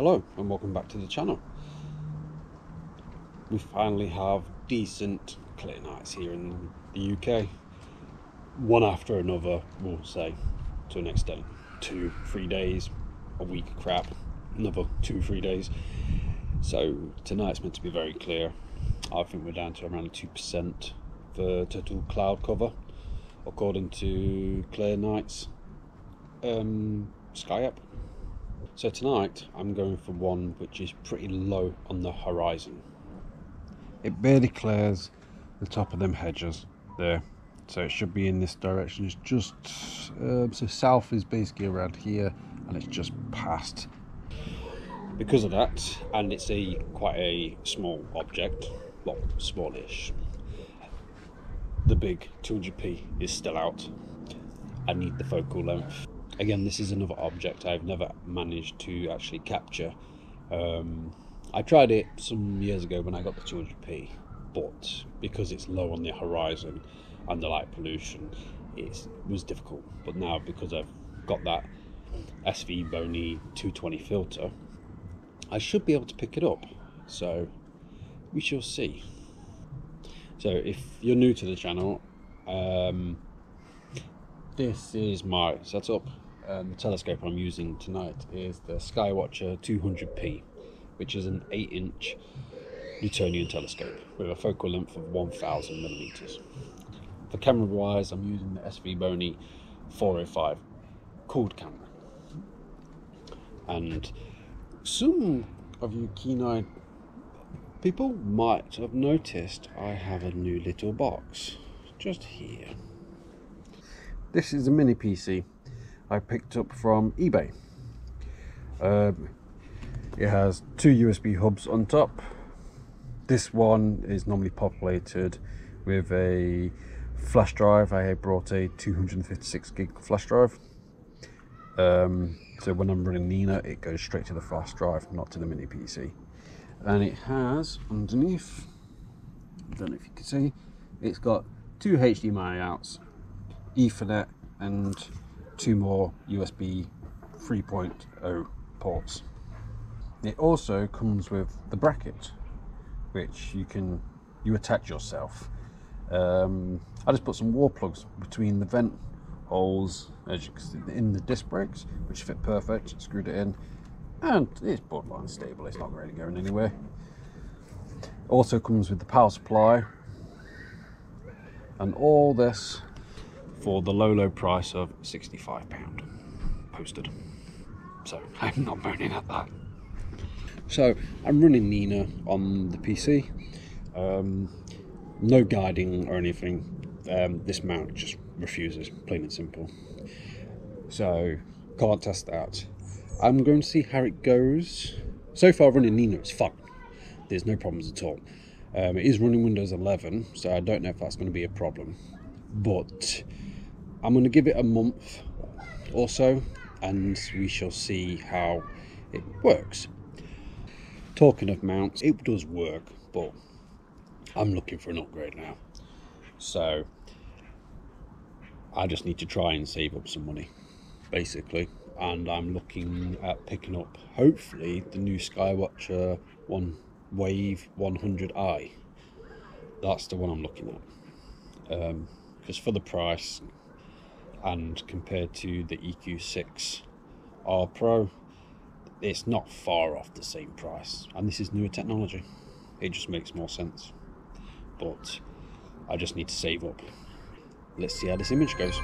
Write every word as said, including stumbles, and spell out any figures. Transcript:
Hello and welcome back to the channel. We finally have decent clear nights here in the U K, one after another, we'll say, to an extent. Two, three days, a week of crap, another two, three days. So tonight's meant to be very clear. I think we're down to around two percent for total cloud cover, according to Clear Nights um, Sky app. So tonight I'm going for one which is pretty low on the horizon. It barely clears the top of them hedges there, so it should be in this direction. It's just um, so south is basically around here, and it's just past. Because of that, and it's a quite a small object, well, smallish. The big two hundred P is still out. I need the focal length. Again, this is another object I've never managed to actually capture. Um, I tried it some years ago when I got the two hundred P, but because it's low on the horizon and the light pollution, it was difficult. But now, because I've got that SVbony two twenty filter, I should be able to pick it up. So we shall see. So if you're new to the channel, um, this is my setup. Um, the telescope I'm using tonight is the Skywatcher two hundred P, which is an eight inch Newtonian telescope with a focal length of one thousand millimeters. For camera wise, I'm using the SVbony four oh five cooled camera. And some of you keen-eyed people might have noticed I have a new little box just here. This is a mini P C I picked up from eBay. Um, it has two U S B hubs on top. This one is normally populated with a flash drive. I brought a two hundred fifty-six gig flash drive. Um, so when I'm running Nina, it goes straight to the flash drive, not to the mini P C. And it has underneath, I don't know if you can see, it's got two H D M I outs, Ethernet, and two more U S B three point oh ports. It also comes with the bracket, which you can you attach yourself. Um, I just put some wall plugs between the vent holes, as you can see, in the disc brakes, which fit perfect. Screwed it in, and it's borderline stable. It's not really going anywhere. Also comes with the power supply, and all this for the low, low price of sixty-five pounds posted. So I'm not moaning at that. So I'm running Nina on the P C. Um, no guiding or anything. Um, this mount just refuses, plain and simple. So can't test that. I'm going to see how it goes. So far running Nina is fun. There's no problems at all. Um, it is running Windows eleven, so I don't know if that's going to be a problem. But I'm going to give it a month or so, and we shall see how it works. Talking of mounts, it does work, but I'm looking for an upgrade now. So I just need to try and save up some money, basically. And I'm looking at picking up, hopefully, the new Skywatcher One Wave one hundred i. That's the one I'm looking at. Um, because for the price, and compared to the E Q six R Pro, it's not far off the same price. And this is newer technology. It just makes more sense. But I just need to save up. Let's see how this image goes.